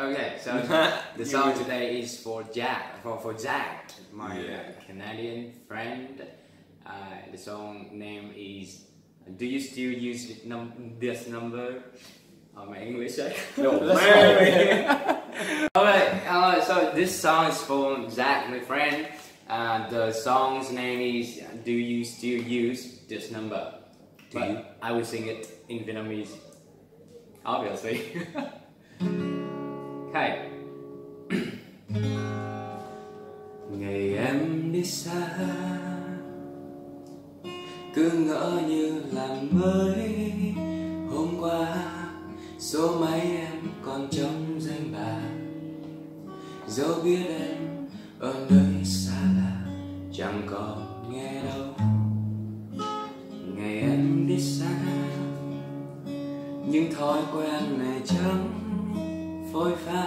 Okay, so the song today is for Jack, for Jack, my Canadian friend. The song name is "Do You Still Use This Number?" My English, right? No, man. Alright, so this song is for Jack, my friend. The song's name is "Do You Still Use This Number?" But I will sing it in Vietnamese, obviously. Hi. Ngày em đi xa, cứ ngỡ như là mới hôm qua. Số máy em còn trong danh bạ, dẫu biết em ở nơi xa lạ, chẳng còn nghe đâu. Ngày em đi xa, những thói quen này chẳng phôi pha.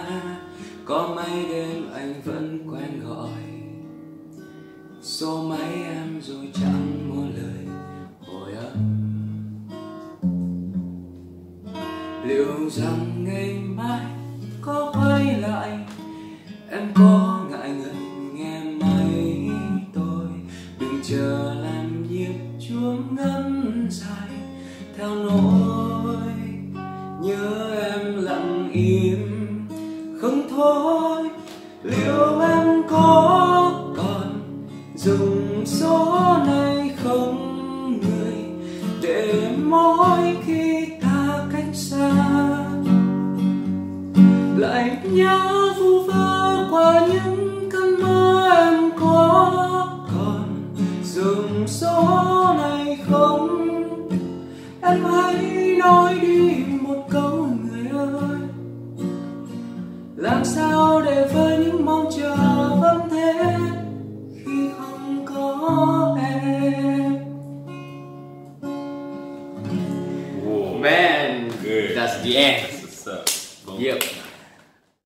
Có mấy đêm anh vẫn quen gọi số máy em rồi chẳng mua lời hồi âm. Liệu rằng ngày mai có quay lại, em có ngại ngần nghe máy tôi? Đừng chờ làm nhịp chuông ngân dài theo nỗi nhớ em lặng im không thôi. Liệu em có còn dùng số này không người, để mỗi khi ta cách xa lại nhớ vu vơ qua những cơn mơ. Em có còn dùng số này không? Em hãy nói đi một câu người ơi, làm sao để với những mong chờ vẫn thế khi không có em. Wow, man, good. That's the end. Yep.